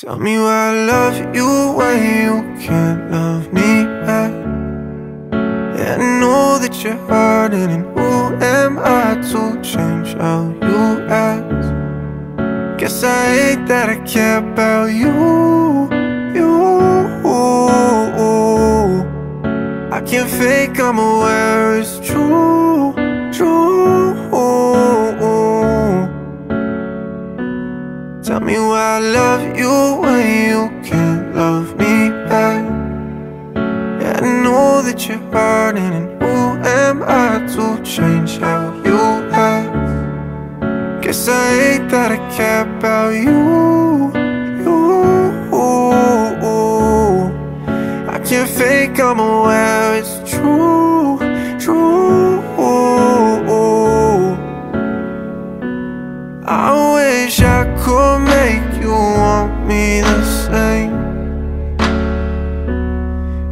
Tell me why I love you when you can't love me back. Yeah, I know that you're hurting, and who am I to change how you act? Guess I hate that I care about you. I can't fake, I'm aware it's true. Tell me why I love you when you can't love me back. Yeah, I know that you're hurting, and who am I to change how you act? Guess I hate that I care about you. I can't fake, I'm aware it's true. I wish I could make you want me the same.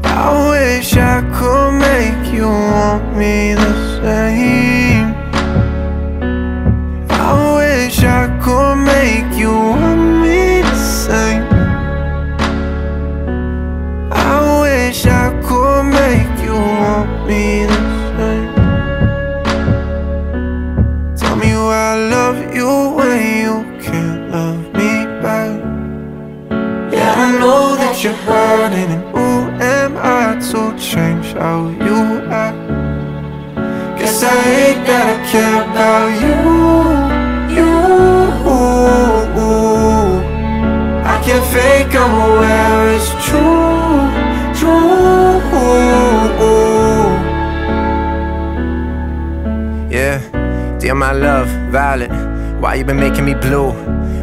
I wish I could make you want me the same. I wish I could make you want me the same. I wish I could make you want me the same. Tell me why I love you when you can't love me back. Yeah, I know that you're hurting, and who am I to change how you act? Guess I hate that I care about you. I can't fake, I'm aware it's true. Yeah. Dear my love, Violet, why you been making me blue?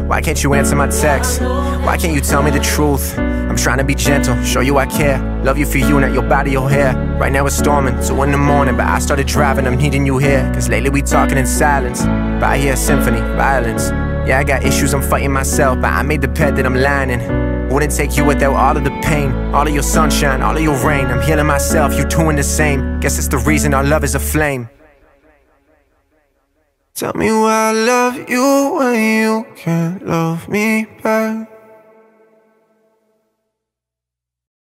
Why can't you answer my text? Why can't you tell me the truth? I'm trying to be gentle, show you I care. Love you for you, not your body, your hair. Right now it's storming, 2 in the morning, but I started driving, I'm needing you here. Cause lately we talking in silence, but I hear a symphony, violence. Yeah, I got issues, I'm fighting myself, but I made the bed that I'm lying in. Wouldn't take you without all of the pain, all of your sunshine, all of your rain. I'm healing myself, you doing the same. Guess it's the reason our love is aflame. Tell me why I love you when you can't love me back.